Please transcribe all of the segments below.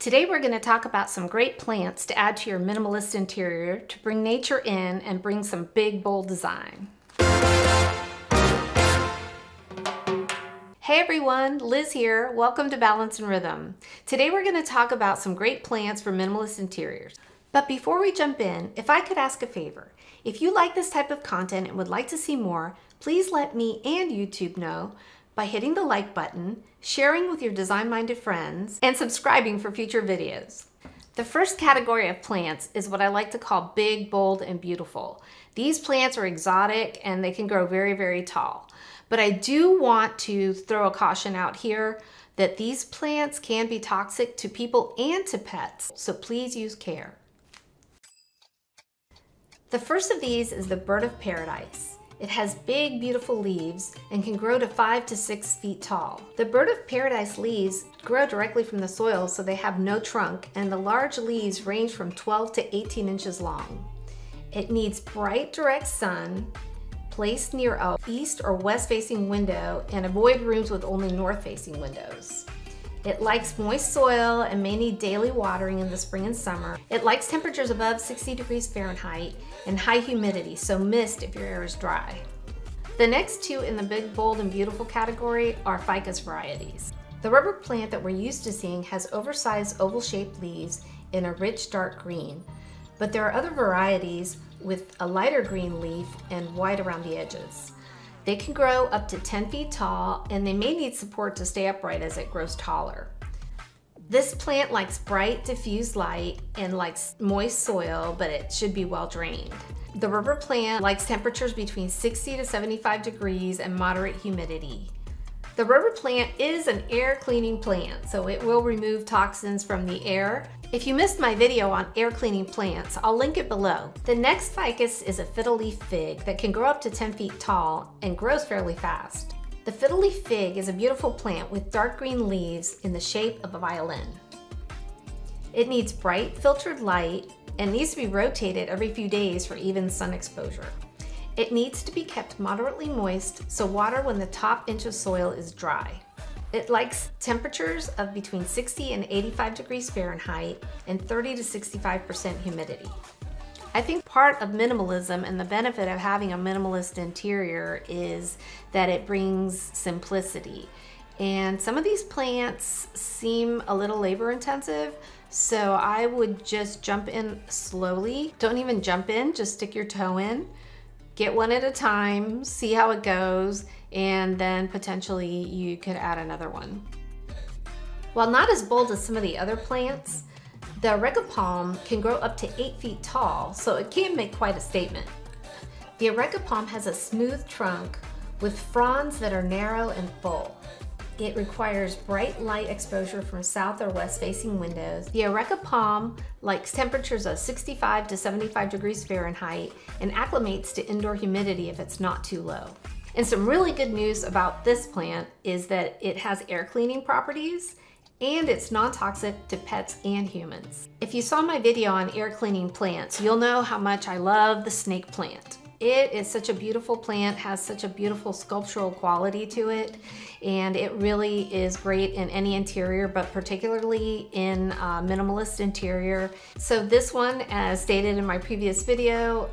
Today we're going to talk about some great plants to add to your minimalist interior to bring nature in and bring some big, bold design. Hey everyone, Liz here. Welcome to Balance and Rhythm. Today we're going to talk about some great plants for minimalist interiors. But before we jump in, if I could ask a favor, if you like this type of content and would like to see more, please let me and YouTube know by hitting the like button, sharing with your design-minded friends, and subscribing for future videos. The first category of plants is what I like to call big, bold, and beautiful. These plants are exotic and they can grow very, very tall. But I do want to throw a caution out here that these plants can be toxic to people and to pets, so please use care. The first of these is the bird of paradise. It has big, beautiful leaves and can grow to 5 to 6 feet tall. The bird of paradise leaves grow directly from the soil, so they have no trunk, and the large leaves range from 12 to 18 inches long. It needs bright, direct sun, placed near an east or west-facing window, and avoid rooms with only north-facing windows. It likes moist soil and may need daily watering in the spring and summer. It likes temperatures above 60 degrees Fahrenheit and high humidity, so mist if your air is dry. The next two in the big, bold, and beautiful category are ficus varieties. The rubber plant that we're used to seeing has oversized oval-shaped leaves in a rich dark green, but there are other varieties with a lighter green leaf and white around the edges. They can grow up to 10 feet tall, and they may need support to stay upright as it grows taller. This plant likes bright, diffused light and likes moist soil, but it should be well drained. The rubber plant likes temperatures between 60 to 75 degrees and moderate humidity. The rubber plant is an air cleaning plant, so it will remove toxins from the air. If you missed my video on air cleaning plants, I'll link it below. The next ficus is a fiddle leaf fig that can grow up to 10 feet tall and grows fairly fast. The fiddle leaf fig is a beautiful plant with dark green leaves in the shape of a violin. It needs bright, filtered light and needs to be rotated every few days for even sun exposure. It needs to be kept moderately moist, so water when the top inch of soil is dry. It likes temperatures of between 60 and 85 degrees Fahrenheit and 30 to 65% humidity. I think part of minimalism and the benefit of having a minimalist interior is that it brings simplicity. And some of these plants seem a little labor intensive, so I would just jump in slowly. Don't even jump in, just stick your toe in. Get one at a time, see how it goes, and then potentially you could add another one. While not as bold as some of the other plants, the areca palm can grow up to 8 feet tall, so it can make quite a statement. The areca palm has a smooth trunk with fronds that are narrow and full. It requires bright light exposure from south or west facing windows. The areca palm likes temperatures of 65 to 75 degrees Fahrenheit and acclimates to indoor humidity if it's not too low. And some really good news about this plant is that it has air cleaning properties and it's non-toxic to pets and humans. If you saw my video on air cleaning plants, you'll know how much I love the snake plant. It is such a beautiful plant, has such a beautiful sculptural quality to it, and it really is great in any interior, but particularly in minimalist interior. So this one, as stated in my previous video,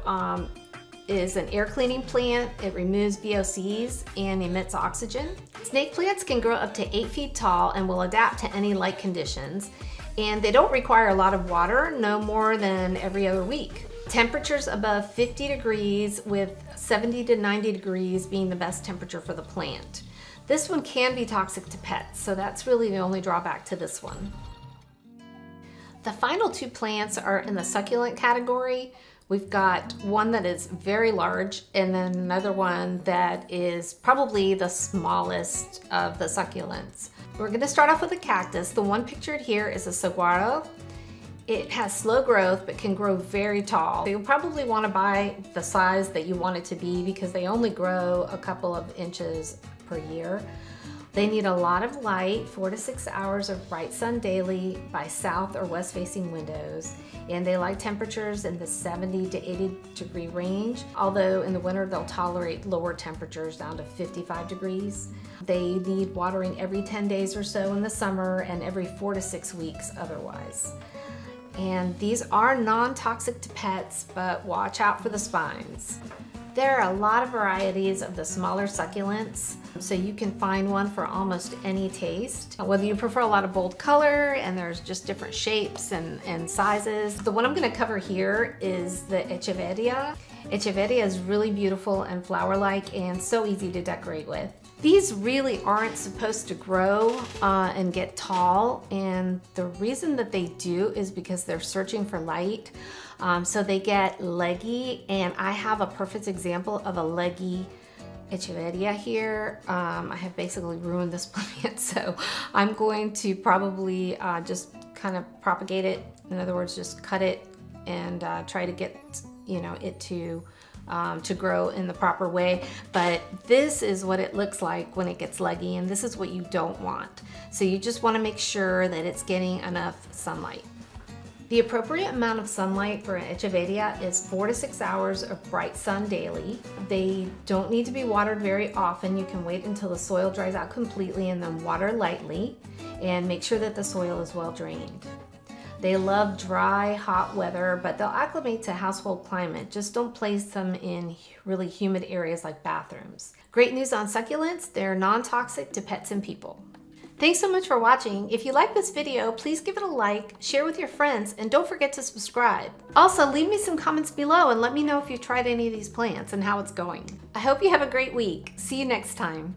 is an air cleaning plant. It removes VOCs and emits oxygen. Snake plants can grow up to 8 feet tall and will adapt to any light conditions, and they don't require a lot of water, no more than every other week. Temperatures above 50 degrees with 70 to 90 degrees being the best temperature for the plant. This one can be toxic to pets, so that's really the only drawback to this one. The final two plants are in the succulent category. We've got one that is very large and then another one that is probably the smallest of the succulents. We're going to start off with a cactus. The one pictured here is a saguaro. It has slow growth, but can grow very tall. You'll probably want to buy the size that you want it to be because they only grow a couple of inches per year. They need a lot of light, 4 to 6 hours of bright sun daily by south or west facing windows. And they like temperatures in the 70 to 80 degree range, although in the winter they'll tolerate lower temperatures down to 55 degrees. They need watering every 10 days or so in the summer and every 4 to 6 weeks otherwise. And these are non-toxic to pets, but watch out for the spines. There are a lot of varieties of the smaller succulents, so you can find one for almost any taste. Whether you prefer a lot of bold color, and there's just different shapes and sizes. The one I'm gonna cover here is the Echeveria. Echeveria is really beautiful and flower-like and so easy to decorate with. These really aren't supposed to grow and get tall, and the reason that they do is because they're searching for light. So they get leggy, and I have a perfect example of a leggy Echeveria here. I have basically ruined this plant, so I'm going to probably just kind of propagate it. In other words, just cut it and try to get it to grow in the proper way. But this is what it looks like when it gets leggy, and this is what you don't want. So you just want to make sure that it's getting enough sunlight. The appropriate amount of sunlight for an Echeveria is 4 to 6 hours of bright sun daily. They don't need to be watered very often. You can wait until the soil dries out completely and then water lightly, and make sure that the soil is well drained. They love dry, hot weather, but they'll acclimate to household climate. Just don't place them in really humid areas like bathrooms. Great news on succulents, they're non-toxic to pets and people. Thanks so much for watching. If you like this video, please give it a like, share with your friends, and don't forget to subscribe. Also, leave me some comments below and let me know if you've tried any of these plants and how it's going. I hope you have a great week. See you next time.